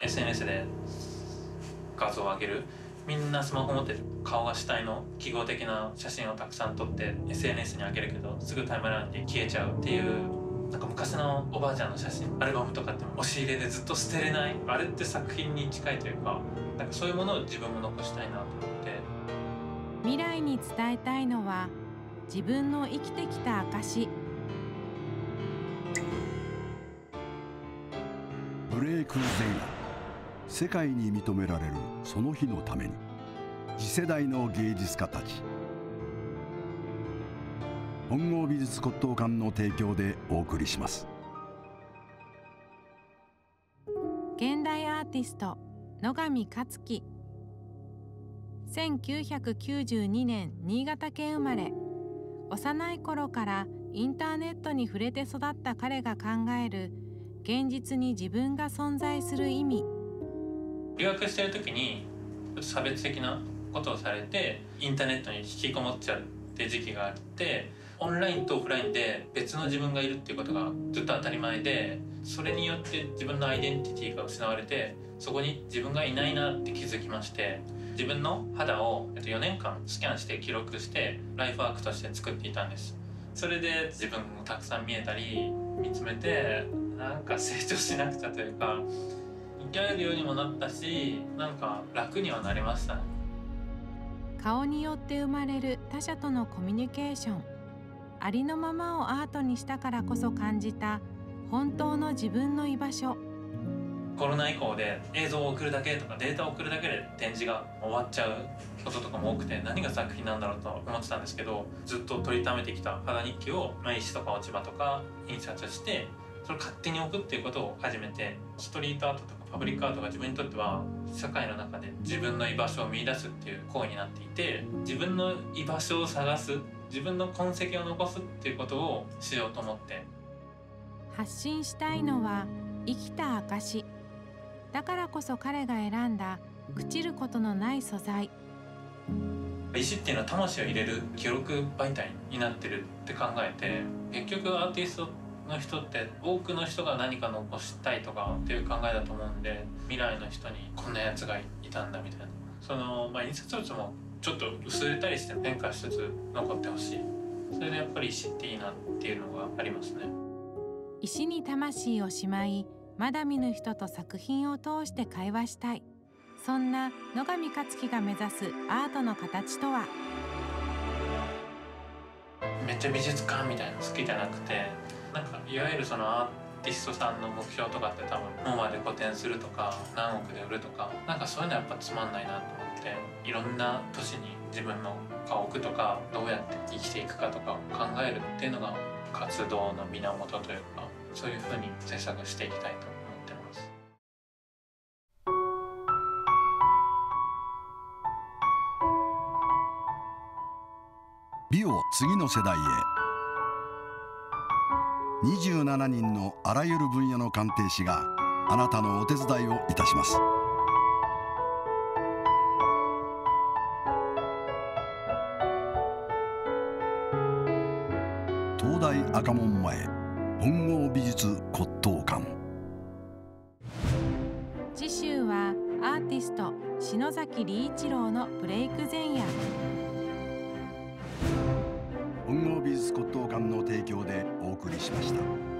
SNS で画像を上げる、みんなスマホ持ってる、顔が主体の記号的な写真をたくさん撮って SNS に上げるけど、すぐタイムラインで消えちゃうっていう、なんか昔のおばあちゃんの写真、アルバムとかって押し入れでずっと捨てれない、あれって作品に近いというか、なんかそういうものを自分も残したいなと思って。未来に伝えたいのは自分の生きてきた証。ブレイク・ゼイラ、世界に認められるその日のために、次世代の芸術家たち。本郷美術骨董館の提供でお送りします。現代アーティスト野上克樹、1992年新潟県生まれ。幼い頃からインターネットに触れて育った彼が考える現実に自分が存在する意味。留学してる時に差別的なことをされて、インターネットに引きこもっちゃうって時期があって、オンラインとオフラインで別の自分がいるっていうことがずっと当たり前で、それによって自分のアイデンティティが失われて、そこに自分がいないなって気づきまして、自分の肌を4年間スキャンして記録してライフワークとして作っていたんです。それで自分もたくさん見えたり見つめて、なんか成長しなくちゃというか、生きられるようにもなったし、なんか楽にはなりましたね。顔によって生まれる他者とのコミュニケーション、ありのままをアートにしたからこそ感じた本当の自分の居場所。コロナ以降で映像を送るだけとかデータを送るだけで展示が終わっちゃうこととかも多くて、何が作品なんだろうと思ってたんですけど、ずっと取りためてきた肌日記を毎日とか落ち葉とか印刷して、それ勝手に置くっていうことを始めて、ストリートアートとかパブリックアートが自分にとっては社会の中で自分の居場所を見出すっていう行為になっていて、自分の居場所を探す、自分の痕跡を残すっていうことをしようと思って。発信したいのは生きた証だからこそ、彼が選んだ朽ちることのない素材。石っていうのは魂を入れる記録媒体になってるって考えて、結局アーティストの人って多くの人が何か残したいとかっていう考えだと思うんで、未来の人にこんなやつがいたんだみたいな、その印刷物もちょっと薄れたりして変化しつつ残ってほしい。それでやっぱり石っていいなっていうのがありますね。石に魂をしまい、まだ見ぬ人と作品を通して会話したい、そんな野上克樹が目指すアートの形とは。めっちゃ美術館みたいなの好きじゃなくて、なんかいわゆるそのアーティストさんの目標とかって多分MoMAで個展するとか何億で売るとか、なんかそういうのはやっぱつまんないなと思って、いろんな都市に自分の顔を置くとか、どうやって生きていくかとかを考えるっていうのが活動の源というか、そういうふうに制作していきたいと思ってます。美を次の世代へ。27人のあらゆる分野の鑑定士があなたのお手伝いをいたします。東大赤門前本郷美術骨董館。次週はアーティスト篠崎理一郎のブレイク前夜。本郷美術骨董館の提供でお送りしました。